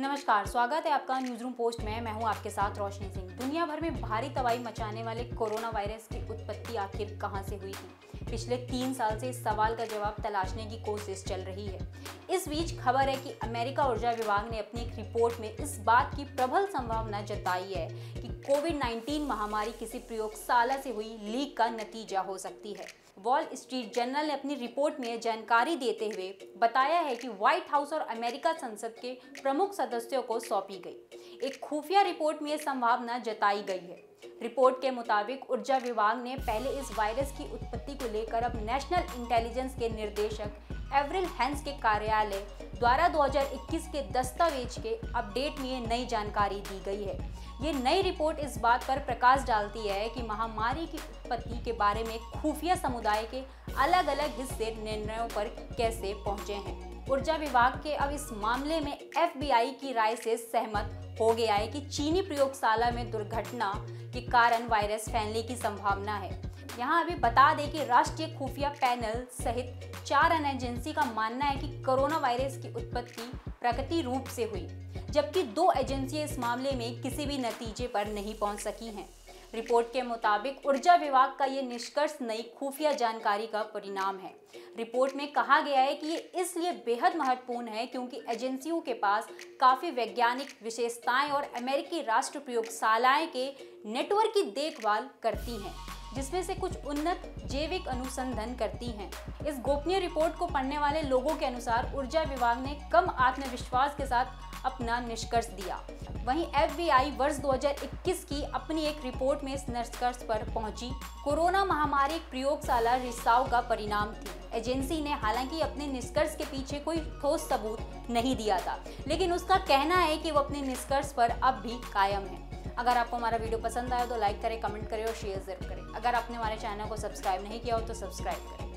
नमस्कार, स्वागत है आपका न्यूज रूम पोस्ट में। मैं हूं आपके साथ रोशनी सिंह। दुनिया भर में भारी तबाही मचाने वाले कोरोना वायरस की उत्पत्ति आखिर कहां से हुई थी? पिछले 3 साल से इस सवाल का जवाब तलाशने की कोशिश चल रही है। इस बीच खबर है कि अमेरिका ऊर्जा विभाग ने अपनी एक रिपोर्ट में इस बात की प्रबल संभावना जताई है कि कोविड-19 महामारी किसी प्रयोगशाला से हुई लीक का नतीजा हो सकती है। वॉल स्ट्रीट जर्नल ने अपनी रिपोर्ट में जानकारी देते हुए बताया है कि व्हाइट हाउस और अमेरिका संसद के प्रमुख सदस्यों को सौंपी गई एक खुफिया रिपोर्ट में यह संभावना जताई गई है। रिपोर्ट के मुताबिक ऊर्जा विभाग ने पहले इस वायरस की उत्पत्ति को लेकर अब नेशनल इंटेलिजेंस के निर्देशक एवरेल हैंस के कार्यालय द्वारा 2021 के दस्तावेज के अपडेट में ये नई जानकारी दी गई है। ये नई रिपोर्ट इस बात पर प्रकाश डालती है कि महामारी की उत्पत्ति के बारे में खुफिया समुदाय के अलग अलग हिस्से निर्णयों पर कैसे पहुंचे हैं। ऊर्जा विभाग के अब इस मामले में एफबीआई की राय से सहमत हो गया है कि चीनी प्रयोगशाला में दुर्घटना के कारण वायरस फैलने की संभावना है। यहाँ अभी बता दें कि राष्ट्रीय खुफिया पैनल सहित 4 अन्य एजेंसी का मानना है कि कोरोना वायरस की उत्पत्ति प्राकृतिक रूप से हुई, जबकि 2 एजेंसियां इस मामले में किसी भी नतीजे पर नहीं पहुंच सकी हैं। रिपोर्ट के मुताबिक ऊर्जा विभाग का ये निष्कर्ष नई खुफिया जानकारी का परिणाम है। रिपोर्ट में कहा गया है कि ये इसलिए बेहद महत्वपूर्ण है क्योंकि एजेंसियों के पास काफ़ी वैज्ञानिक विशेषताएं और अमेरिकी राष्ट्र प्रयोगशालाएं के नेटवर्क की देखभाल करती हैं, जिसमें से कुछ उन्नत जैविक अनुसंधान करती हैं। इस गोपनीय रिपोर्ट को पढ़ने वाले लोगों के अनुसार ऊर्जा विभाग ने कम आत्मविश्वास के साथ अपना निष्कर्ष दिया। वहीं एफबीआई वर्ष 2021 की अपनी एक रिपोर्ट में इस निष्कर्ष पर पहुंची। कोरोना महामारी एक प्रयोगशाला रिसाव का परिणाम थी। एजेंसी ने हालांकि अपने निष्कर्ष के पीछे कोई ठोस सबूत नहीं दिया था, लेकिन उसका कहना है कि वो अपने निष्कर्ष पर अब भी कायम है। अगर आपको हमारा वीडियो पसंद आया तो लाइक करें, कमेंट करें और शेयर जरूर करें। अगर आपने हमारे चैनल को सब्सक्राइब नहीं किया हो तो सब्सक्राइब करें।